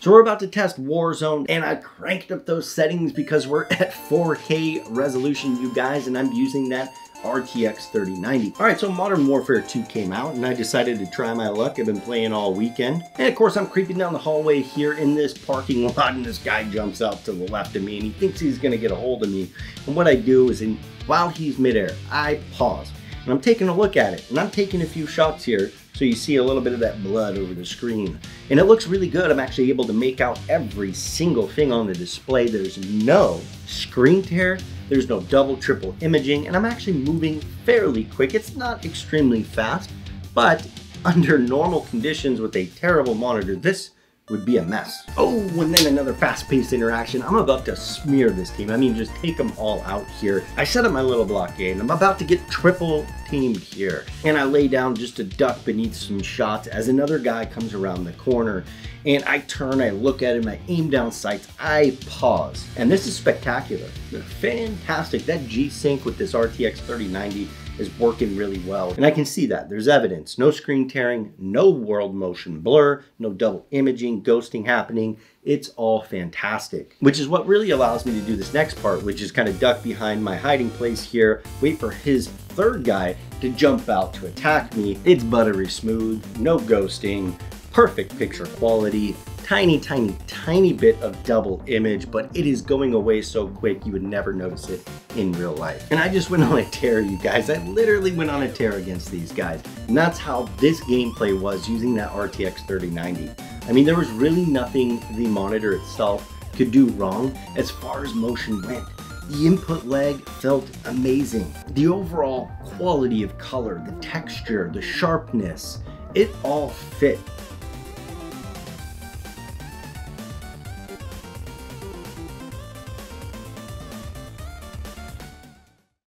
So we're about to test Warzone, and I cranked up those settings because we're at 4K resolution, you guys, and I'm using that RTX 3090. All right, so Modern Warfare 2 came out, and I decided to try my luck. I've been playing all weekend. And of course, I'm creeping down the hallway here in this parking lot, and this guy jumps out to the left of me, and he thinks he's gonna get a hold of me. And what I do is, while he's midair, I pause, and I'm taking a look at it, and I'm taking a few shots here. So you see a little bit of that blood over the screen. And it looks really good. I'm actually able to make out every single thing on the display. There's no screen tear. There's no double, triple imaging. And I'm actually moving fairly quick. It's not extremely fast, but under normal conditions with a terrible monitor, this would be a mess. Oh, and then another fast-paced interaction. I'm about to smear this team. I mean, just take them all out here. I set up my little blockade. I'm about to get triple teamed here. And I lay down just to duck beneath some shots as another guy comes around the corner. And I turn, I look at him, I aim down sights, I pause. And this is spectacular. Fantastic. That G-Sync with this RTX 3090 is working really well. And I can see that. There's evidence. No screen tearing, no world motion blur, no double imaging, ghosting happening. It's all fantastic, which is what really allows me to do this next part, which is kind of duck behind my hiding place here, wait for his third guy to jump out to attack me. It's buttery smooth, no ghosting, perfect picture quality, tiny, tiny, tiny bit of double image, but it is going away so quick you would never notice it in real life. And I just went on a tear, you guys. I literally went on a tear against these guys. And that's how this gameplay was using that RTX 3090. I mean, there was really nothing the monitor itself could do wrong as far as motion went. The input lag felt amazing. The overall quality of color, the texture, the sharpness, it all fit.